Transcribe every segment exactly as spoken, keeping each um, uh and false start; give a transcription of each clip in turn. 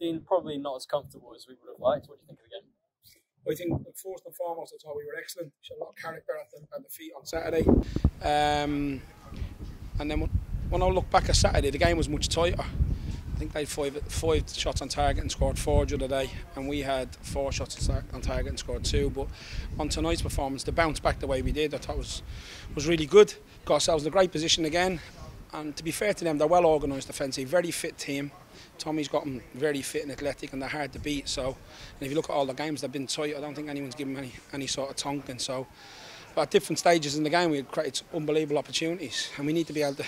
Dean, probably not as comfortable as we would have liked. What do you think of the game? I think first and foremost, I thought we were excellent. Showed a lot of character at the, at the feet on Saturday. Um, and then when I look back at Saturday, the game was much tighter. I think they had five, five shots on target and scored four the other day, and we had four shots on target and scored two. But on tonight's performance, the bounce back the way we did, I thought was was really good. Got ourselves in a great position again. And to be fair to them, they're well organised defensively, very fit team. Tommy's got them very fit and athletic, and they're hard to beat. So, and if you look at all the games, they've been tight. I don't think anyone's given them any, any sort of tonking. So, but at different stages in the game, we've created unbelievable opportunities, and we need to be able to.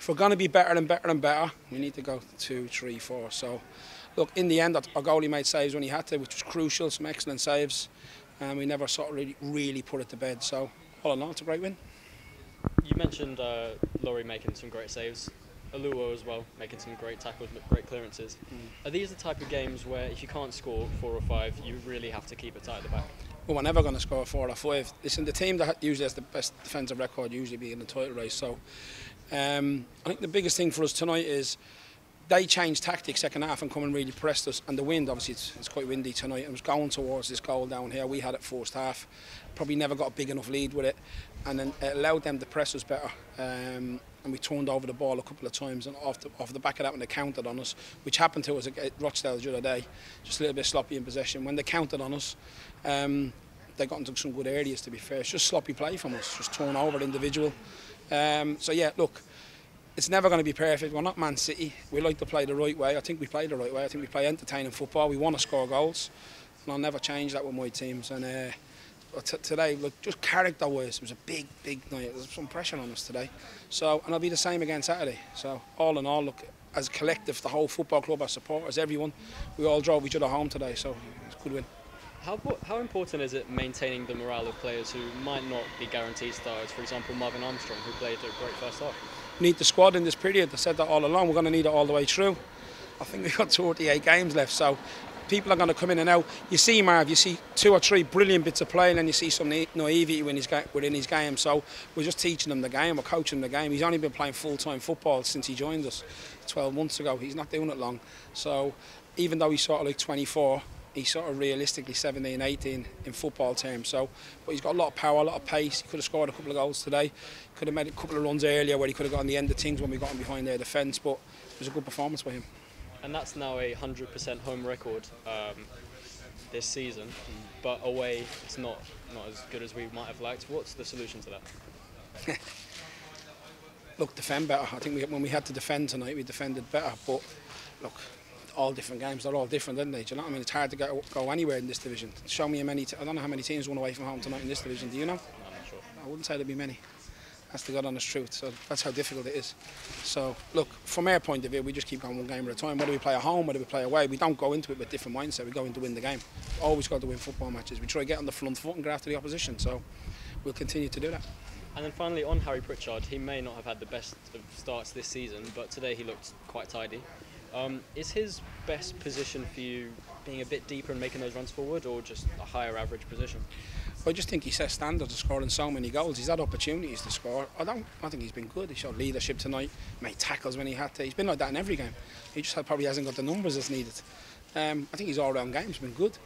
If we're going to be better and better and better, we need to go two, three, four. So, look, in the end, our goalie made saves when he had to, which was crucial. Some excellent saves, and we never sort of really, really put it to bed. So, all in all, it's a great win. You mentioned uh, Rory making some great saves, Aluo as well, making some great tackles, great clearances. Mm. Are these the type of games where if you can't score four or five, you really have to keep it tight at the back? Well, we're never going to score four or five. Listen, the team that usually has the best defensive record usually be in the title race. So um, I think the biggest thing for us tonight is they changed tactics second half and come and really pressed us. And the wind, obviously, it's, it's quite windy tonight. It was going towards this goal down here. We had it first half. Probably never got a big enough lead with it. And then it allowed them to press us better. Um, and we turned over the ball a couple of times. And off the, off the back of that, when they counted on us, which happened to us at Rochdale the other day, just a little bit sloppy in possession. When they counted on us, um, they got into some good areas, to be fair. It's just sloppy play from us, just turn over individual. Um, so, yeah, look. It's never going to be perfect. We're not Man City. We like to play the right way. I think we play the right way. I think we play entertaining football. We want to score goals, and I'll never change that with my teams. And uh, t today, look, just character-wise, it was a big, big night. There was some pressure on us today. So, and I'll be the same again Saturday. So, all in all, look, as a collective, the whole football club, our supporters, everyone, we all drove each other home today. So, it's a good win. How, how important is it maintaining the morale of players who might not be guaranteed starters? For example, Marvin Armstrong, who played a great first half. Need the squad in this period. I said that all along. We're going to need it all the way through. I think we've got forty-eight games left, so people are going to come in and out. You see, Marv, you see two or three brilliant bits of play, and then you see some naivety within his game. So we're just teaching him the game. We're coaching the game. He's only been playing full-time football since he joined us twelve months ago. He's not doing it long. So even though he's sort of like twenty-four, he's sort of realistically seventeen, eighteen in football terms. So, but he's got a lot of power, a lot of pace. He could have scored a couple of goals today. Could have made a couple of runs earlier where he could have got on the end of things when we got him behind their defence. But it was a good performance by him. And that's now a one hundred percent home record um, this season. But away, it's not not as good as we might have liked. What's the solution to that? Look, defend better. I think we, when we had to defend tonight, we defended better. But look, all different games, they're all different, aren't they? Do you know what I mean? It's hard to go, go anywhere in this division. Show me how many, t I don't know how many teams won away from home tonight in this division, do you know? No, I'm not sure. I wouldn't say there'd be many. That's the God honest truth, so that's how difficult it is. So, look, from our point of view, we just keep going one game at a time. Whether we play at home, whether we play away, we don't go into it with different mindset. We go in to win the game. We always got to win football matches. We try to get on the front foot and go after the opposition, so we'll continue to do that. And then finally, on Harry Pritchard, he may not have had the best of starts this season, but today he looked quite tidy. Um, is his best position for you being a bit deeper and making those runs forward, or just a higher average position? I just think he sets standards of scoring so many goals. He's had opportunities to score. I don't. I think he's been good. He showed leadership tonight, made tackles when he had to. He's been like that in every game. He just had, probably hasn't got the numbers that's needed. Um, I think his all-round game's been good.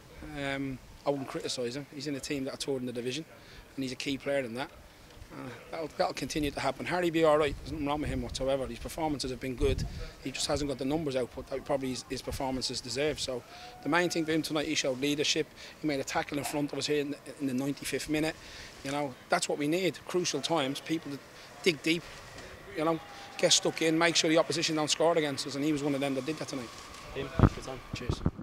Um, I wouldn't criticise him. He's in a team that are toured in the division, and he's a key player in that. Uh, that'll, that'll continue to happen. Harry be all right. There's nothing wrong with him whatsoever. His performances have been good. He just hasn't got the numbers output that probably his, his performances deserve. So the main thing for him tonight, he showed leadership. He made a tackle in front of us here in the, in the ninety-fifth minute. You know, that's what we need. Crucial times, people that dig deep, you know, get stuck in, make sure the opposition don't score against us. And he was one of them that did that tonight. Ian, thanks for your time. Cheers.